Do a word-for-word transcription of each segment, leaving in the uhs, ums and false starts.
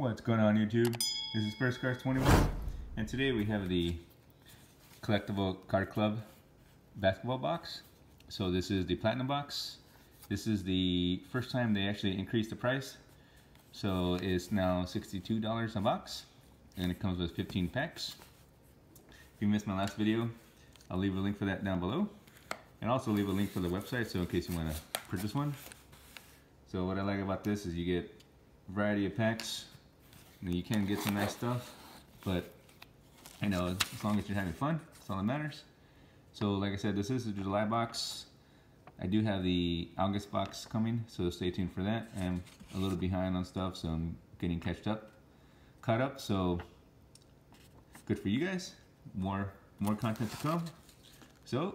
What's going on, YouTube? This is Spurs Cards twenty-one, and today we have the Collectible Card Club basketball box. So this is the Platinum box. This is the first time they actually increased the price. So it's now sixty-two dollars a box, and it comes with fifteen packs. If you missed my last video, I'll leave a link for that down below. And also leave a link for the website, so in case you want to purchase one. So what I like about this is you get a variety of packs. Now you can get some nice stuff, but I know as long as you're having fun, that's all that matters. So like I said, this is the July box. I do have the August box coming, so stay tuned for that. I'm a little behind on stuff, so I'm getting catched up, caught up. So good for you guys. More more content to come. So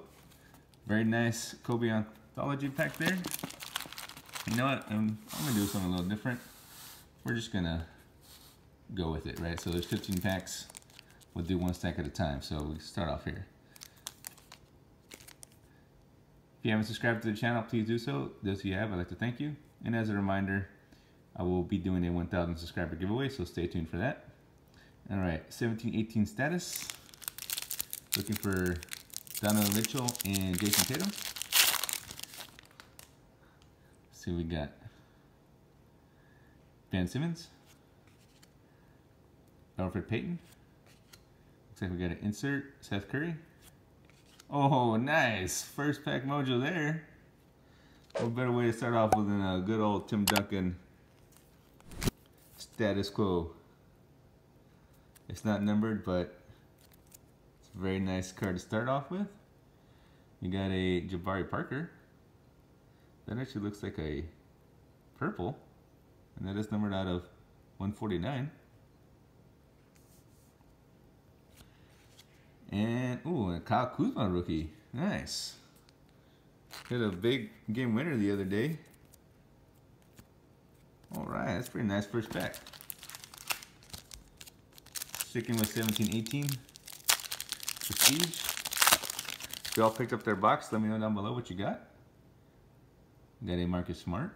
very nice Kobe Anthology pack there. You know what? I'm, I'm gonna do something a little different. We're just gonna go with it, right? So there's fifteen packs. We'll do one stack at a time. So we start off here. If you haven't subscribed to the channel, please do so. Those who have, I'd like to thank you. And as a reminder, I will be doing a one thousand subscriber giveaway, so stay tuned for that. All right, seventeen eighteen status. Looking for Donovan Mitchell and Jason Tatum. Let's see, we got Ben Simmons. Alfred Payton. Looks like we got an insert. Seth Curry. Oh, nice. First pack mojo there. What better way to start off with than a good old Tim Duncan status quo. It's not numbered, but it's a very nice card to start off with. You got a Jabari Parker. That actually looks like a purple. And that is numbered out of one forty-nine. And, ooh, a Kyle Kuzma rookie. Nice. Hit a big game winner the other day. Alright, that's pretty nice first pack. Sticking with seventeen eighteen. Prestige. If y'all picked up their box, let me know down below what you got. Got a Marcus Smart.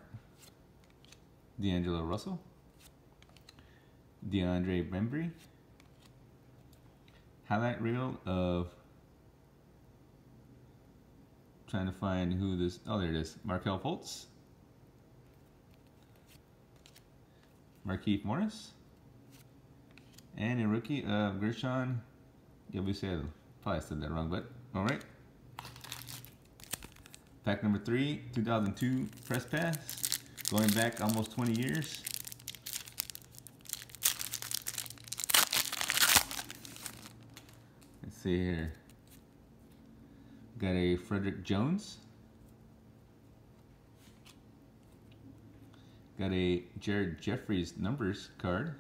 D'Angelo Russell. DeAndre Bembry. Highlight reel of trying to find who this, oh there it is, Markel Foltz, Markeith Morris, and a rookie of Gershon Yabusele. Probably said that wrong, but alright. Pack number three, two thousand two press pass, going back almost twenty years. See here, got a Frederick Jones, got a Jared Jeffries numbers card.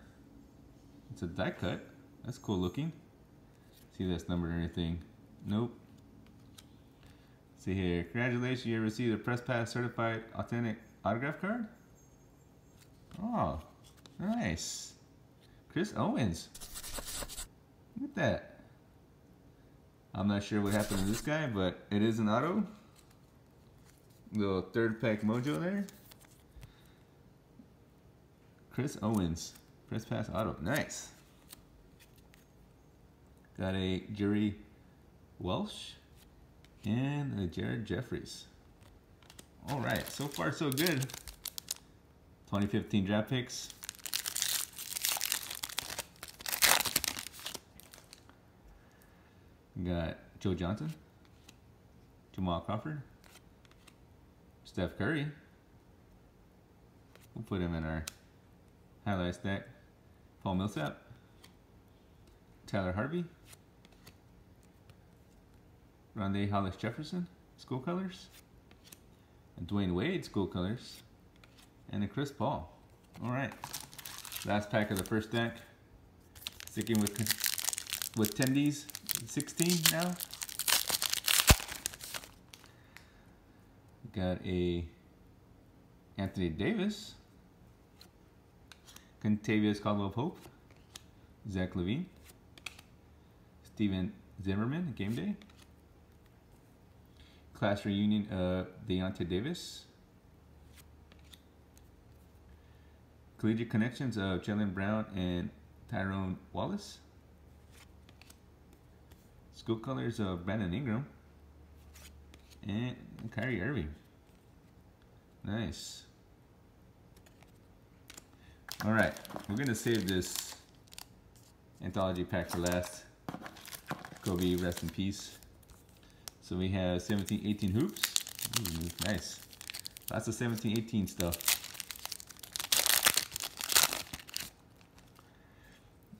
It's a die cut. That's cool looking. See that's numbered or anything? Nope. See here, congratulations, you received a press pass certified authentic autograph card. Oh, nice. Chris Owens. Look at that. I'm not sure what happened to this guy, but it is an auto. Little third pack mojo there. Chris Owens. Press pass auto. Nice. Got a Jerry Welsh and a Jared Jeffries. Alright, so far so good. twenty fifteen draft picks. Got Joe Johnson, Jamal Crawford, Steph Curry. We'll put him in our highlight stack. Paul Millsap, Tyler Harvey, Ronde Hollis Jefferson, school colors, and Dwayne Wade, school colors, and a Chris Paul. All right, last pack of the first deck. Sticking with with tendies. sixteen now. Got a Anthony Davis, Contavious Caldwell-Pope, Zach LaVine, Steven Zimmerman, Game Day, class reunion of Deonta Davis, Collegiate connections of Jaylen Brown and Tyrone Wallace. School colors of Brandon Ingram and Kyrie Irving. Nice. All right, we're gonna save this anthology pack for last. Kobe, rest in peace. So we have seventeen eighteen hoops. Ooh, nice. Lots of seventeen eighteen stuff.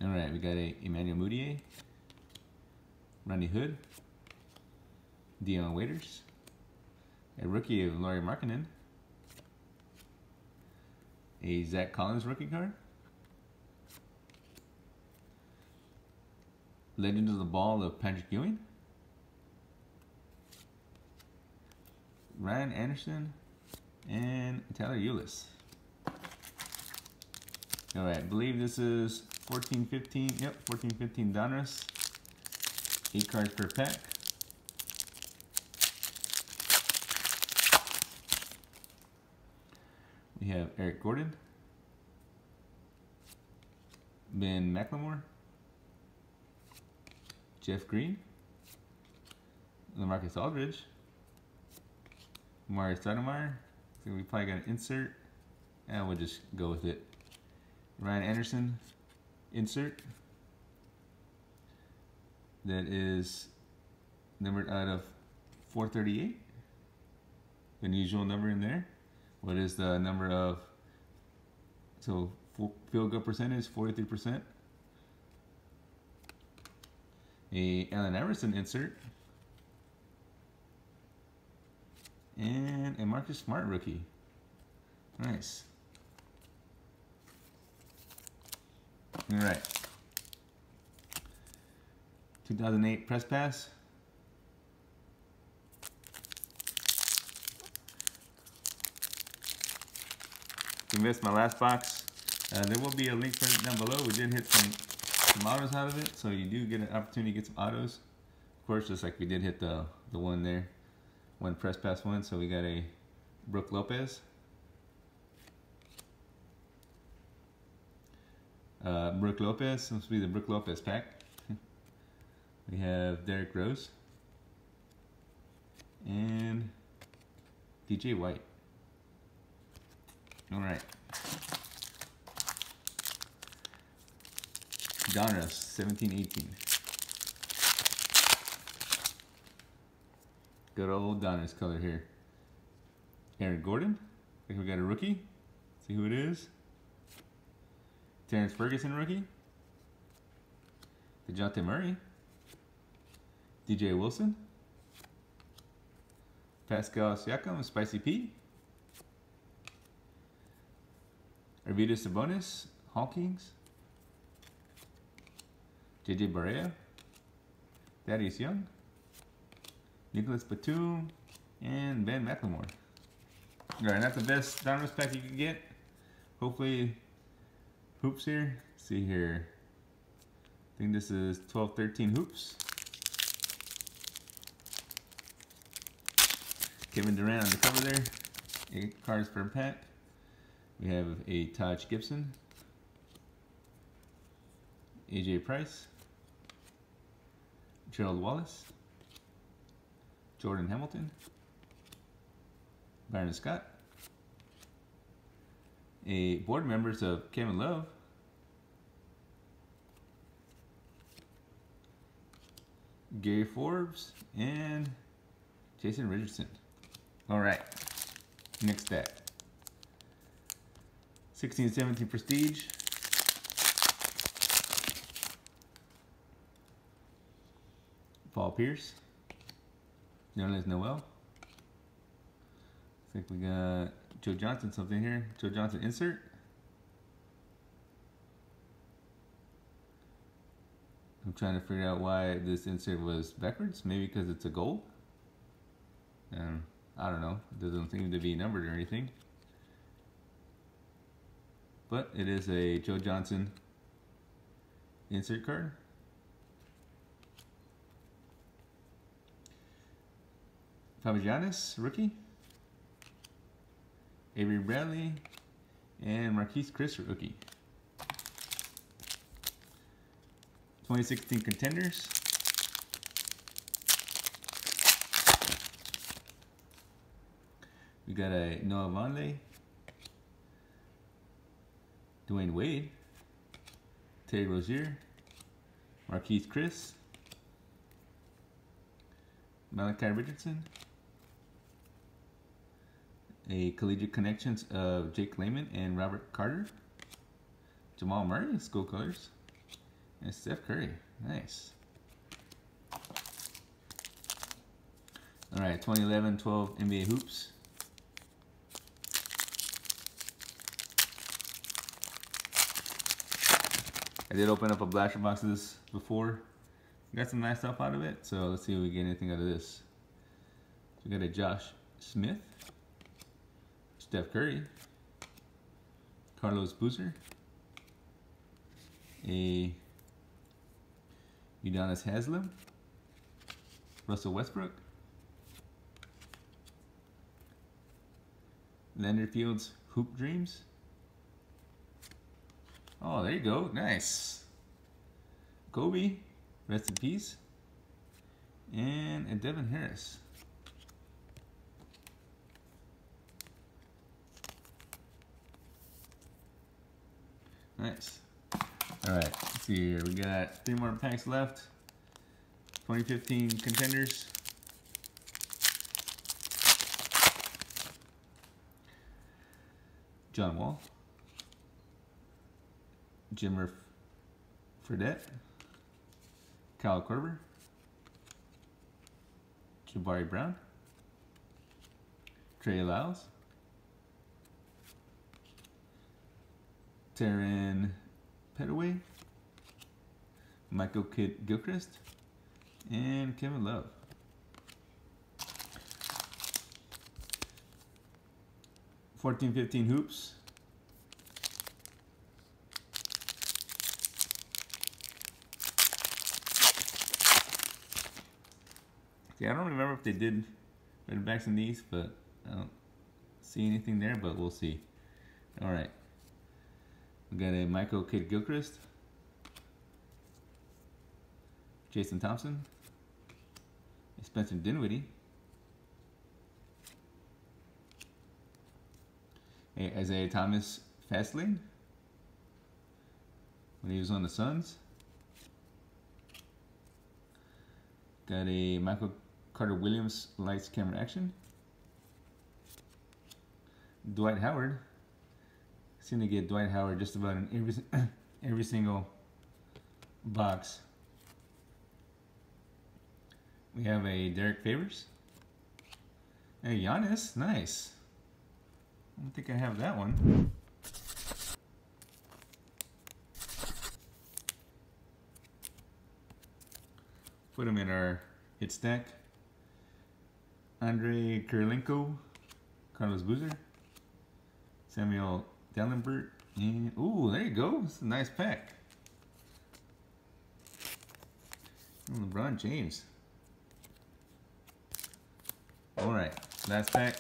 All right, we got a Emmanuel Mudiay, Rodney Hood, Dion Waiters, a rookie of Lauri Markkanen, a Zach Collins rookie card, Legend of the Ball of Patrick Ewing, Ryan Anderson, and Tyler Ulis. All right, I believe this is fourteen fifteen. Yep, fourteen fifteen Donruss. Eight cards per pack. We have Eric Gordon, Ben McLemore, Jeff Green, LaMarcus Aldridge, Mario Stoudemire. I think we probably got an insert, and we'll just go with it. Ryan Anderson, insert. That is numbered out of four thirty-eight. Unusual number in there. What is the number of, so field goal percentage, forty-three percent. A Allen Iverson insert. And a Marcus Smart rookie. Nice. All right. two thousand eight press pass. You missed my last box. Uh, there will be a link for it down below. We did hit some, some autos out of it, so you do get an opportunity to get some autos. Of course, just like we did hit the, the one there. One press pass one, so we got a Brooke Lopez. Uh, Brooke Lopez, seems to be the Brooke Lopez pack. We have Derrick Rose and D J White. All right. Donruss, seventeen eighteen. Good old Donruss color here. Aaron Gordon. I think we got a rookie. Let's see who it is. Terrence Ferguson rookie. DeJounte Murray. D J Wilson, Pascal Siakam, Spicy P, Arvydas Sabonis, Hawkins, J J Barea, Thaddeus Young, Nicholas Batum, and Ben McLemore. All right, not the best Donruss pack you can get. Hopefully, hoops here. Let's see here. I think this is twelve thirteen hoops. Kevin Durant on the cover there. Eight cards per pack. We have a Taj Gibson, A J Price, Gerald Wallace, Jordan Hamilton, Byron Scott, a board members of Kevin Love, Gary Forbes, and Jason Richardson. All right, next stack. sixteen seventeen Prestige. Paul Pierce. Nerlens Noel. I think we got Joe Johnson something here. Joe Johnson insert. I'm trying to figure out why this insert was backwards. Maybe because it's a goal. Um, I don't know, it doesn't seem to be numbered or anything. But it is a Joe Johnson insert card. Fabianis, rookie. Avery Bradley, And Marquise Chris rookie. twenty sixteen Contenders. We got a Noah Vonleh, Dwayne Wade, Terry Rozier, Markeith Morris, Malachi Richardson, a Collegiate Connections of Jake Layman and Robert Carter, Jamal Murray, School Colors, and Steph Curry. Nice. All right, twenty eleven twelve N B A Hoops. I did open up a blaster box of this before. Got some nice stuff out of it, so let's see if we get anything out of this. We got a Josh Smith, Steph Curry, Carlos Boozer, a Udonis Haslem, Russell Westbrook, Leonard Fields Hoop Dreams. Oh, there you go. Nice. Kobe, rest in peace. And a Devin Harris. Nice. All right, let's see here. We got three more packs left. twenty fifteen Contenders. John Wall. Jimmer Fredette, Kyle Korver, Jabari Brown, Trey Lyles, Taryn Petaway, Michael Kidd Gilchrist, and Kevin Love. fourteen fifteen Hoops. Yeah, I don't remember if they did red backs in these, but I don't see anything there, but we'll see. All right. We got a Michael Kidd Gilchrist, Jason Thompson, Spencer Dinwiddie, a Isaiah Thomas Fastlane when he was on the Suns. Got a Michael Carter Williams, Lights, Camera, Action. Dwight Howard. Seem to get Dwight Howard just about in every, every single box. We have a Derek Favors. Hey, Giannis, nice. I don't think I have that one. Put him in our hit stack. Andre Kirilenko, Carlos Boozer, Samuel Dallenbert, and ooh, there you go. It's a nice pack. And LeBron James. All right, last pack.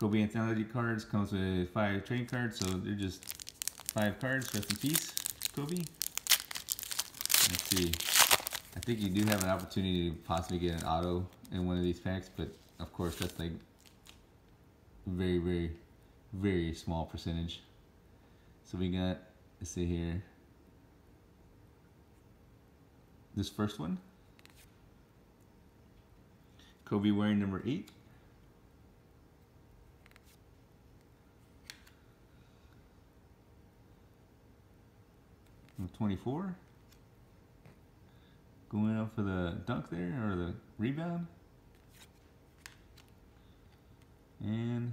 Kobe Anthology cards comes with five trading cards, so they're just five cards. Rest in peace, Kobe. Let's see. I think you do have an opportunity to possibly get an auto in one of these packs, but of course that's like very, very, very small percentage. So we got, let's see here, this first one. Kobe wearing number eight. twenty-four. Going up for the dunk there, or the rebound. And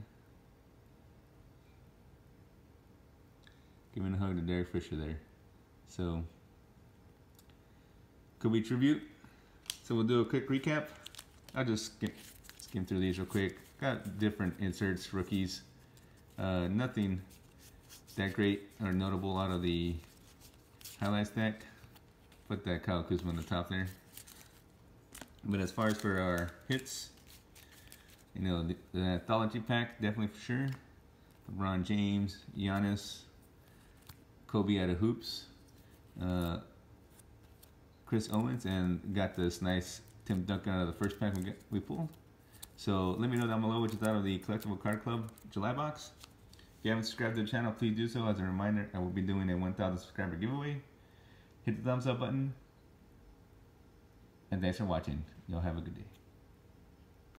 giving a hug to Derek Fisher there. So, Kobe tribute. So we'll do a quick recap. I'll just skim, skim through these real quick. Got different inserts, rookies. Uh, nothing that great or notable out of the highlight stack. Put that Kyle Kuzma on the top there. But as far as for our hits, You know, the, the Anthology pack, definitely for sure. LeBron James, Giannis, Kobe out of hoops, uh, Chris Owens, and got this nice Tim Duncan out of the first pack we, get, we pulled. So let me know down below what you thought of the Collectible Card Club July box. If you haven't subscribed to the channel, please do so. As a reminder, I will be doing a one thousand subscriber giveaway. Hit the thumbs up button. And thanks for watching. Y'all have a good day.